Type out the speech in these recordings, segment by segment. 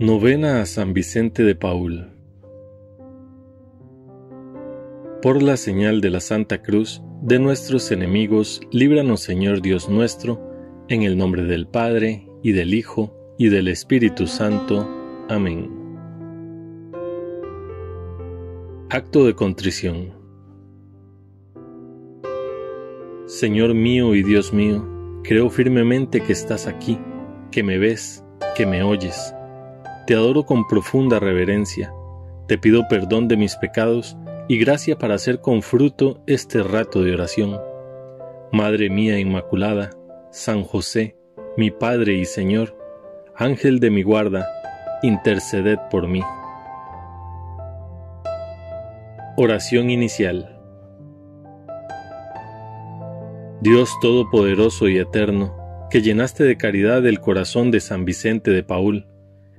Novena a San Vicente de Paúl. Por la señal de la Santa Cruz, de nuestros enemigos, líbranos, Señor Dios nuestro, en el nombre del Padre, y del Hijo, y del Espíritu Santo. Amén. Acto de contrición. Señor mío y Dios mío, creo firmemente que estás aquí, que me ves, que me oyes. Te adoro con profunda reverencia. Te pido perdón de mis pecados y gracia para hacer con fruto este rato de oración. Madre mía Inmaculada, San José, mi Padre y Señor, Ángel de mi guarda, interceded por mí. Oración inicial. Dios Todopoderoso y Eterno, que llenaste de caridad el corazón de San Vicente de Paúl,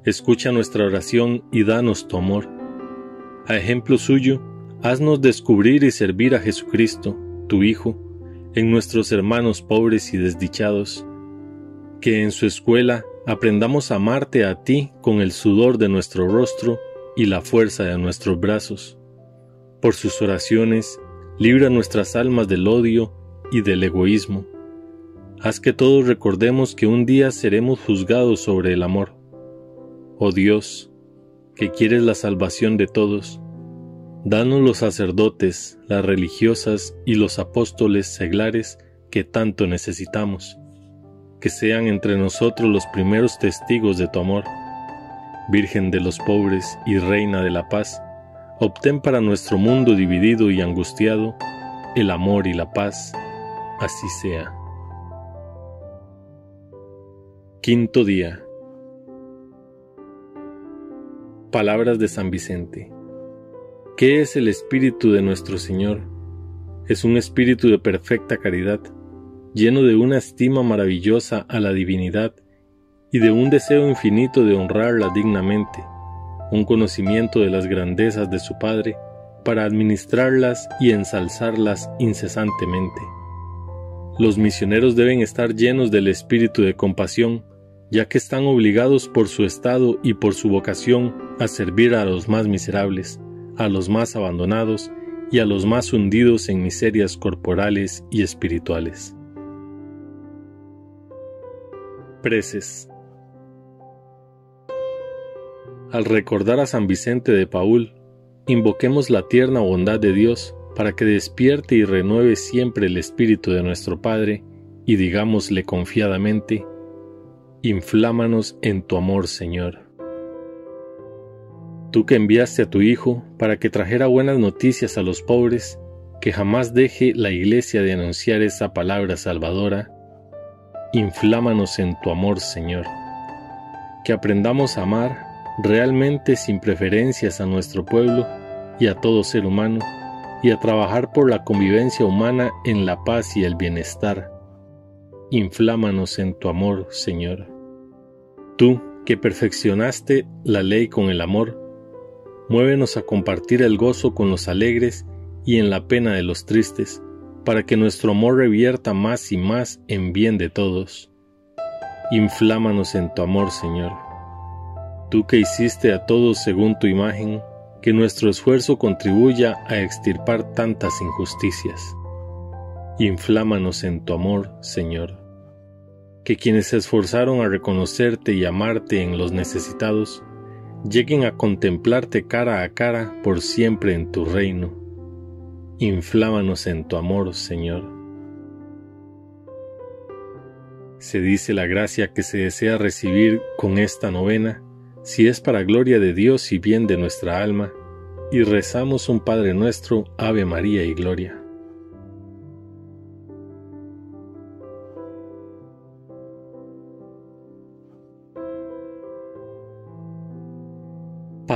escucha nuestra oración y danos tu amor. A ejemplo suyo, haznos descubrir y servir a Jesucristo, tu Hijo, en nuestros hermanos pobres y desdichados. Que en su escuela aprendamos a amarte a ti con el sudor de nuestro rostro y la fuerza de nuestros brazos. Por sus oraciones, libra nuestras almas del odio y del egoísmo. Haz que todos recordemos que un día seremos juzgados sobre el amor. Oh Dios, que quieres la salvación de todos, danos los sacerdotes, las religiosas y los apóstoles seglares que tanto necesitamos. Que sean entre nosotros los primeros testigos de tu amor. Virgen de los pobres y Reina de la paz, obtén para nuestro mundo dividido y angustiado el amor y la paz. Así sea. Quinto día. Palabras de San Vicente. ¿Qué es el Espíritu de nuestro Señor? Es un espíritu de perfecta caridad, lleno de una estima maravillosa a la divinidad y de un deseo infinito de honrarla dignamente, un conocimiento de las grandezas de su Padre para administrarlas y ensalzarlas incesantemente. Los misioneros deben estar llenos del espíritu de compasión, ya que están obligados por su estado y por su vocación a servir a los más miserables, a los más abandonados y a los más hundidos en miserias corporales y espirituales. Preces. Al recordar a San Vicente de Paúl, invoquemos la tierna bondad de Dios para que despierte y renueve siempre el espíritu de nuestro Padre y digámosle confiadamente: inflámanos en tu amor, Señor. Tú que enviaste a tu Hijo para que trajera buenas noticias a los pobres, que jamás deje la Iglesia de anunciar esa palabra salvadora. Inflámanos en tu amor, Señor. Que aprendamos a amar realmente sin preferencias a nuestro pueblo y a todo ser humano, y a trabajar por la convivencia humana en la paz y el bienestar. Inflámanos en tu amor, Señor. Tú que perfeccionaste la ley con el amor, muévenos a compartir el gozo con los alegres y en la pena de los tristes, para que nuestro amor revierta más y más en bien de todos. Inflámanos en tu amor, Señor. Tú que hiciste a todos según tu imagen, que nuestro esfuerzo contribuya a extirpar tantas injusticias. Inflámanos en tu amor, Señor. Que quienes se esforzaron a reconocerte y amarte en los necesitados, lleguen a contemplarte cara a cara por siempre en tu reino. Inflámanos en tu amor, Señor. Se dice la gracia que se desea recibir con esta novena, si es para gloria de Dios y bien de nuestra alma, y rezamos un Padre nuestro, Ave María y Gloria.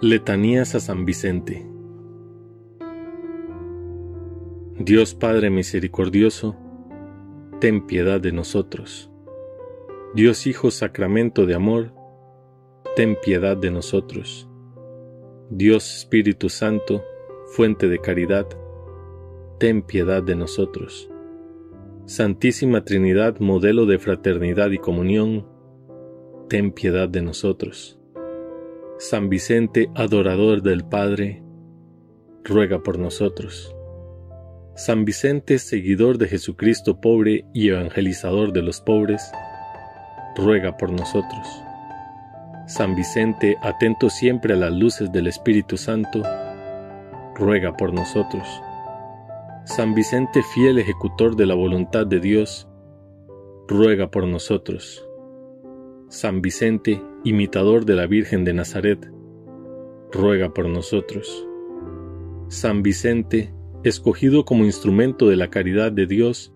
Letanías a San Vicente. Dios Padre misericordioso, ten piedad de nosotros. Dios Hijo sacramento de amor, ten piedad de nosotros. Dios Espíritu Santo, fuente de caridad, ten piedad de nosotros. Santísima Trinidad, modelo de fraternidad y comunión, ten piedad de nosotros. San Vicente, adorador del Padre, ruega por nosotros. San Vicente, seguidor de Jesucristo pobre y evangelizador de los pobres, ruega por nosotros. San Vicente, atento siempre a las luces del Espíritu Santo, ruega por nosotros. San Vicente, fiel ejecutor de la voluntad de Dios, ruega por nosotros. San Vicente, imitador de la Virgen de Nazaret, ruega por nosotros. San Vicente, escogido como instrumento de la caridad de Dios,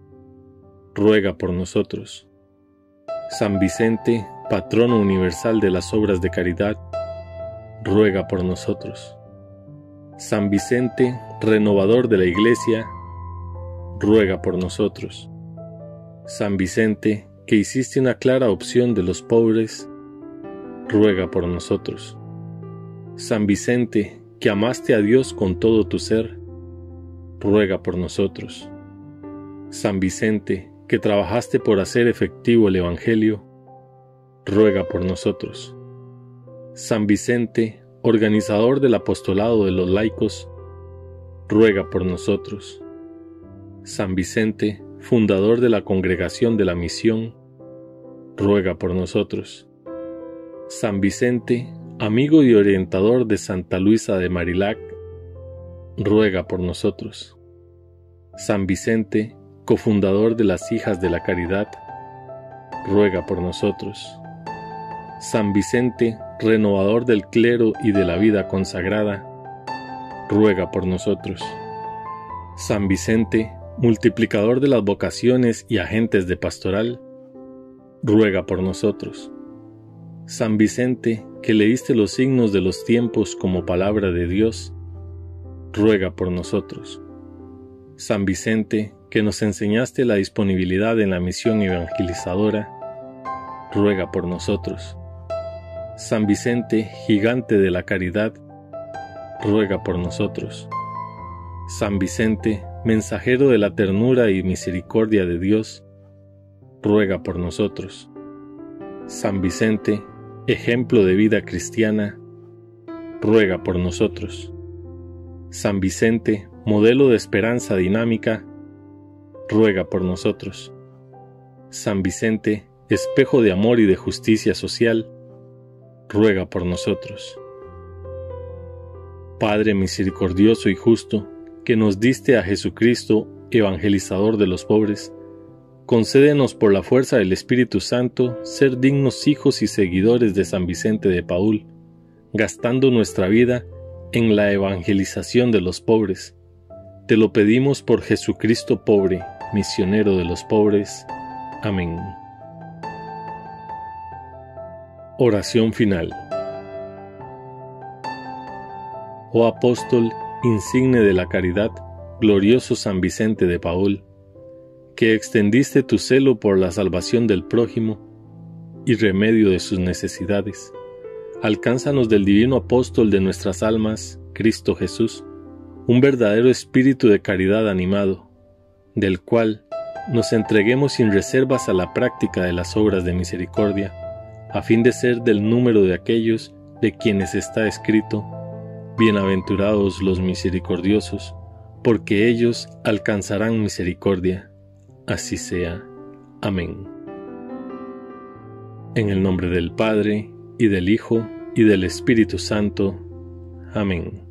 ruega por nosotros. San Vicente, patrono universal de las obras de caridad, ruega por nosotros. San Vicente, renovador de la Iglesia, ruega por nosotros. San Vicente, que hiciste una clara opción de los pobres, ruega por nosotros. San Vicente, que amaste a Dios con todo tu ser, ruega por nosotros. San Vicente, que trabajaste por hacer efectivo el Evangelio, ruega por nosotros. San Vicente, organizador del apostolado de los laicos, ruega por nosotros. San Vicente, fundador de la Congregación de la Misión, ruega por nosotros. San Vicente, amigo y orientador de Santa Luisa de Marillac, ruega por nosotros. San Vicente, cofundador de las Hijas de la Caridad, ruega por nosotros. San Vicente, renovador del clero y de la vida consagrada, ruega por nosotros. San Vicente, multiplicador de las vocaciones y agentes de pastoral, ruega por nosotros. San Vicente, que leíste los signos de los tiempos como palabra de Dios, ruega por nosotros. San Vicente, que nos enseñaste la disponibilidad en la misión evangelizadora, ruega por nosotros. San Vicente, gigante de la caridad, ruega por nosotros. San Vicente, mensajero de la ternura y misericordia de Dios, ruega por nosotros. San Vicente, ejemplo de vida cristiana, ruega por nosotros. San Vicente, modelo de esperanza dinámica, ruega por nosotros. San Vicente, espejo de amor y de justicia social, ruega por nosotros. Padre misericordioso y justo, que nos diste a Jesucristo, evangelizador de los pobres, concédenos por la fuerza del Espíritu Santo ser dignos hijos y seguidores de San Vicente de Paúl, gastando nuestra vida en la evangelización de los pobres. Te lo pedimos por Jesucristo pobre, misionero de los pobres. Amén. Oración final. Oh apóstol, insigne de la caridad, glorioso San Vicente de Paúl, que extendiste tu celo por la salvación del prójimo y remedio de sus necesidades, alcánzanos del divino apóstol de nuestras almas, Cristo Jesús, un verdadero espíritu de caridad animado, del cual nos entreguemos sin reservas a la práctica de las obras de misericordia, a fin de ser del número de aquellos de quienes está escrito: bienaventurados los misericordiosos, porque ellos alcanzarán misericordia. Así sea. Amén. En el nombre del Padre, y del Hijo, y del Espíritu Santo. Amén.